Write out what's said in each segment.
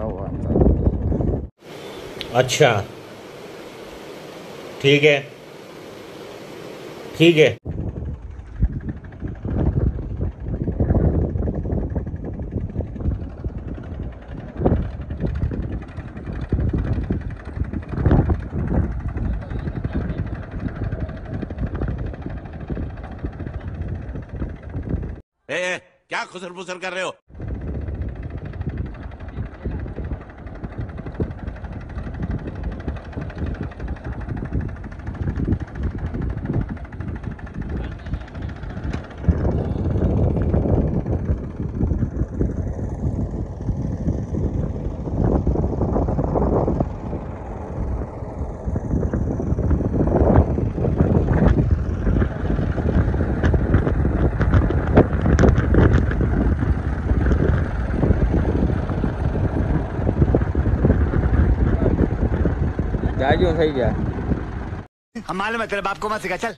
हुआ हुआ था। अच्छा ठीक है ठीक है। क्या खुसर फुसर कर रहे हो? क्यों सही गया हम मालूम है तेरे बाप को मत सिखा। चल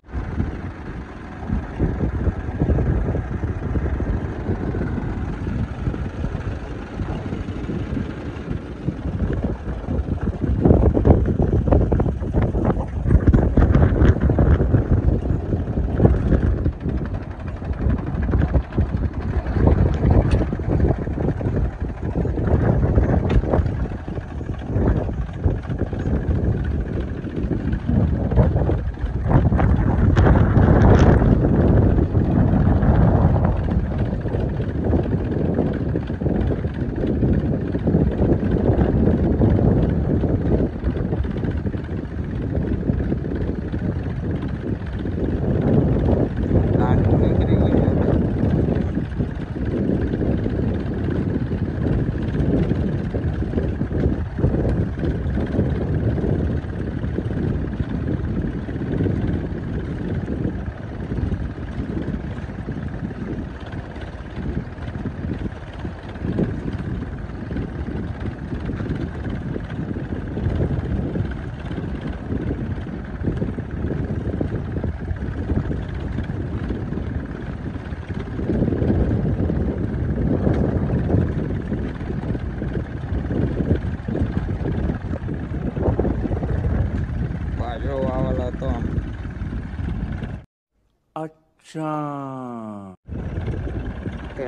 क्या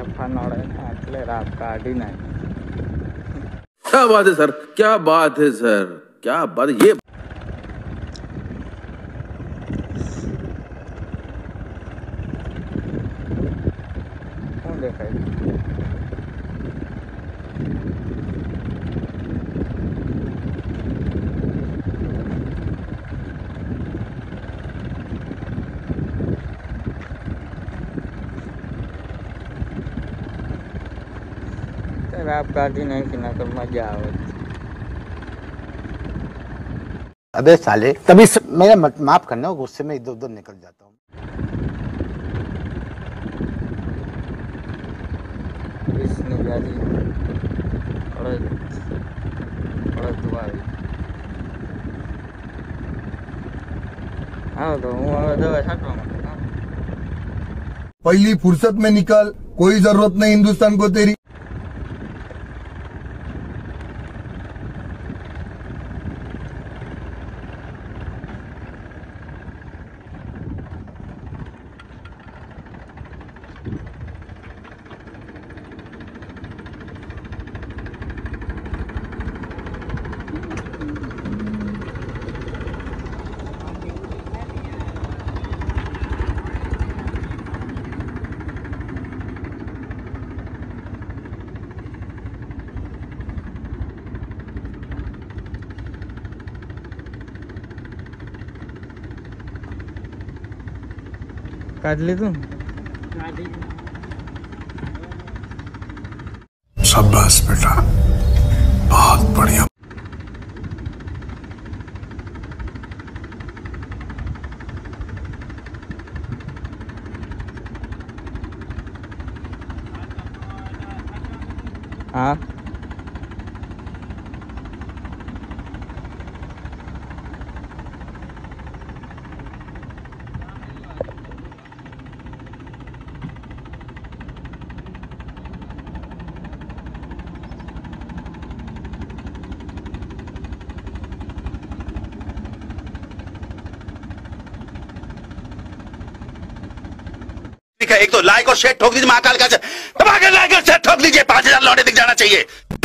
बात है सर, क्या बात है सर, क्या बात है। ये आप गाड़ी नहीं किना कर मजा आवत। अबे साले तभी मेरा माफ करना, गुस्से में इधर उधर निकल जाता हूँ। पहली फुर्सत में निकल, कोई जरूरत नहीं हिंदुस्तान को तेरी। काट ले तुम शाबाश बेटा, बहुत बढ़िया। हाँ दिखे। एक तो लाइक और शेयर ठोक दीजिए महाकाल का, दबा के लाइक और शेयर ठोक दीजिए, 5000 लौटे दिख जाना चाहिए।